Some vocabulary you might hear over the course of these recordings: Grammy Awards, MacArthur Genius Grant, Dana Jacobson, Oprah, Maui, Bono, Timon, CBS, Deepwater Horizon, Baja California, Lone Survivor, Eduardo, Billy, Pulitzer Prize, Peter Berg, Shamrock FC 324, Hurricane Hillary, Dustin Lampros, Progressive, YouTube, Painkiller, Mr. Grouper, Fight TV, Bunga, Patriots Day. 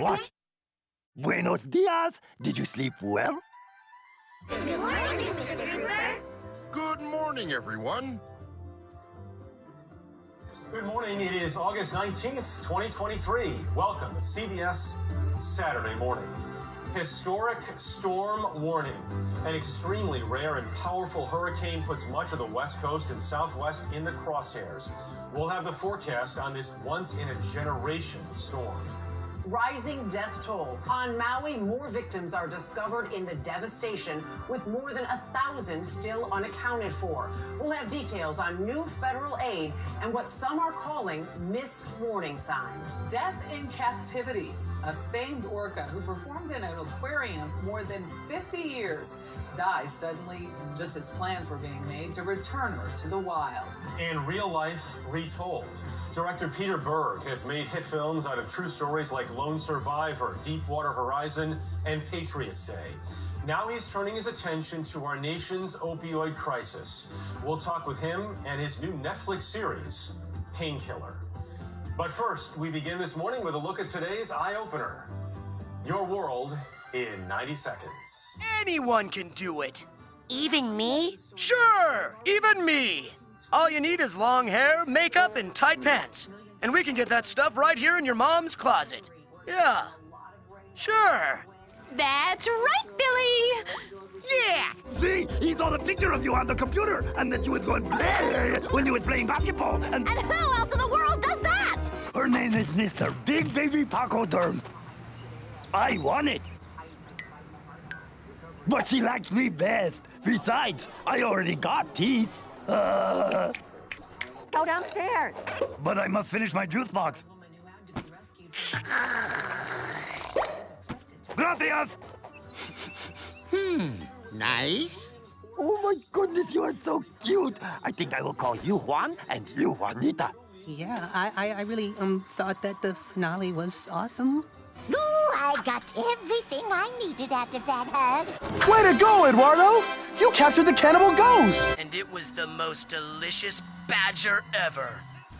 What? Buenos dias! Did you sleep well? Good morning, Mr. Gruber. Good morning, everyone. Good morning. It is August 19th, 2023. Welcome to CBS Saturday Morning. Historic storm warning. An extremely rare and powerful hurricane puts much of the West Coast and Southwest in the crosshairs. We'll have the forecast on this once-in-a-generation storm. Rising death toll. On Maui, more victims are discovered in the devastation, with more than 1,000 still unaccounted for. We'll have details on new federal aid and what some are calling missed warning signs. Death in captivity. A famed orca who performed in an aquarium more than 50 years dies suddenly just as plans were being made to return her to the wild. In real life retold, director Peter Berg has made hit films out of true stories like Lone Survivor, Deepwater Horizon, and Patriots Day. Now he's turning his attention to our nation's opioid crisis. We'll talk with him and his new Netflix series, Painkiller. But first, we begin this morning with a look at today's eye-opener. Your world in 90 seconds. Anyone can do it. Even me? Sure, even me. All you need is long hair, makeup, and tight pants. And we can get that stuff right here in your mom's closet. Yeah, sure. That's right, Billy. Yeah. See, he saw the picture of you on the computer and that you was going bleh when you was playing basketball. And who else in the world does that? Her name is Mr. Big Baby Pachyderm. I want it. But she likes me best. Besides, I already got teeth. Go downstairs. But I must finish my juice box. Gracias. Nice. Oh my goodness, you are so cute. I think I will call you Juan and you Juanita. Yeah, I really thought that the finale was awesome. No, I got everything I needed after that hug. Way to go, Eduardo! You captured the cannibal ghost! And it was the most delicious badger ever.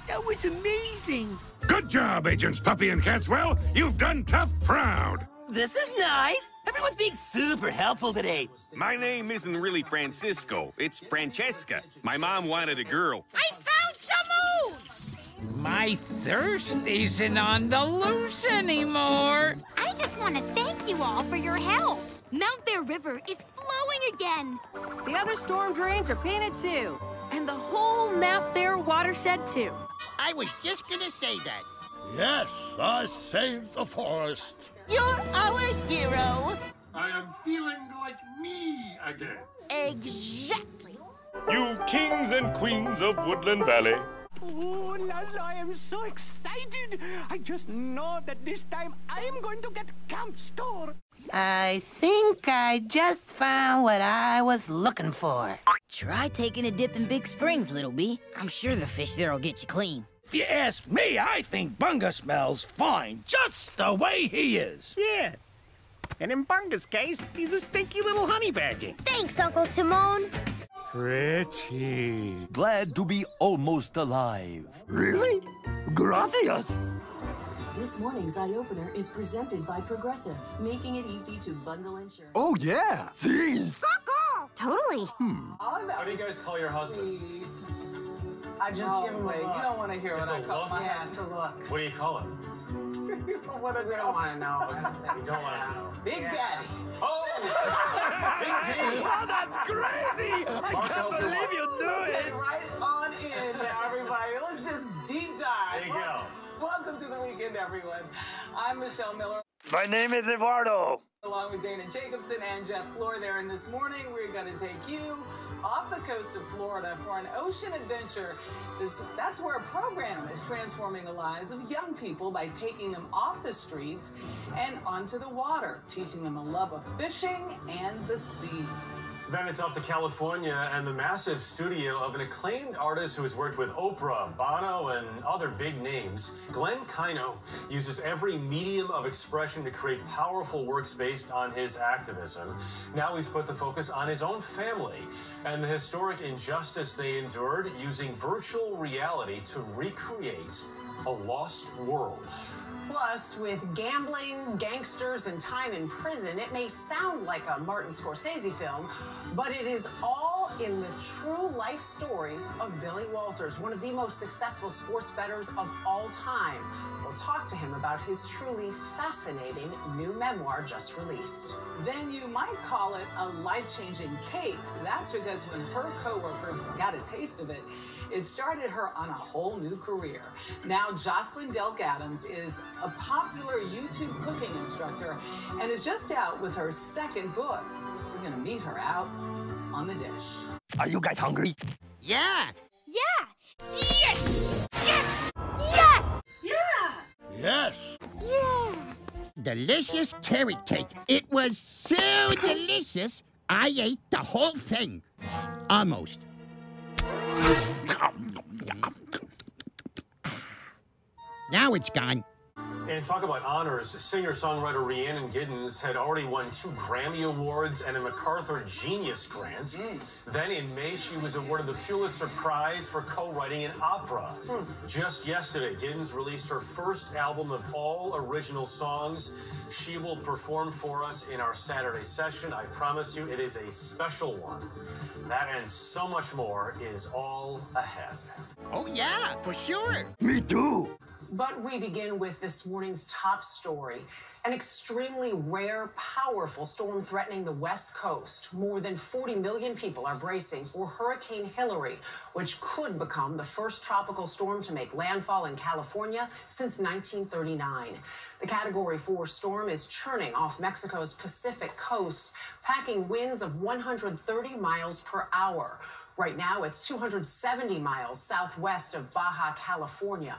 That was amazing. Good job, Agents Puppy and Catswell. You've done tough proud. This is nice. Everyone's being super helpful today. My name isn't really Francisco. It's Francesca. My mom wanted a girl. I found some ooze! My thirst isn't on the loose anymore. I just want to thank you all for your help. Mount Bear River is flowing again. The other storm drains are painted too. And the whole Mount Bear watershed too. I was just gonna say that. Yes, I saved the forest. You're our hero. I am feeling like me again. Exactly. You kings and queens of Woodland Valley. Oh, Lala, I am so excited. I just know that this time I am going to get Camp Store. I think I just found what I was looking for. Try taking a dip in Big Springs, Little B. I'm sure the fish there will get you clean. If you ask me, I think Bunga smells fine, just the way he is. Yeah. And in Bunga's case, he's a stinky little honey badger. Thanks, Uncle Timon. Pretty. Glad to be almost alive. Really? Gracias. This morning's eye-opener is presented by Progressive, making it easy to bundle insurance. Oh, yeah. See? Totally. What do you guys call your husbands? I just give away. You don't want to hear what I call my husband. It's a look. What do you call him? We don't want to know. We don't want to know. Big Daddy. Oh! Big Daddy. Oh, that's crazy! I can't believe you do it! Right on in, everybody. Let's just deep dive. There you go. Welcome to the weekend, everyone. I'm Michelle Miller. My name is Eduardo. Along with Dana Jacobson and Jeff Glor there, and this morning we're going to take you off the coast of Florida for an ocean adventure. That's where a program is transforming the lives of young people by taking them off the streets and onto the water, teaching them a love of fishing and the sea. Then it's off to California and the massive studio of an acclaimed artist who has worked with Oprah, Bono, and other big names. Glenn Kaino uses every medium of expression to create powerful works based on his activism. Now he's put the focus on his own family and the historic injustice they endured, using virtual reality to recreate a lost world. Plus, with gambling, gangsters, and time in prison, it may sound like a Martin Scorsese film, but it is all in the true life story of Billy Walters, one of the most successful sports bettors of all time. We'll talk to him about his truly fascinating new memoir just released. Then you might call it a life-changing cake. That's because when her co-workers got a taste of it, it started her on a whole new career. Now Jocelyn Delk Adams is a popular YouTube cooking instructor and is just out with her second book. We're gonna meet her out on the dish. Are you guys hungry? Yeah! Yeah! Yes! Yes! Yes! Yeah! Yes! Yeah! Delicious carrot cake. It was so delicious, I ate the whole thing. Almost. Now it's gone. And talk about honors. Singer-songwriter Rhiannon Giddens had already won 2 Grammy Awards and a MacArthur Genius Grant. Then in May, she was awarded the Pulitzer Prize for co-writing an opera. Just yesterday, Giddens released her first album of all original songs. She will perform for us in our Saturday session. I promise you, it is a special one. That and so much more is all ahead. Oh, yeah, for sure. Me too. But we begin with this morning's top story, an extremely rare, powerful storm threatening the West Coast. More than 40 million people are bracing for Hurricane Hillary, which could become the first tropical storm to make landfall in California since 1939. The Category 4 storm is churning off Mexico's Pacific coast, packing winds of 130 miles per hour. Right now, it's 270 miles southwest of Baja California.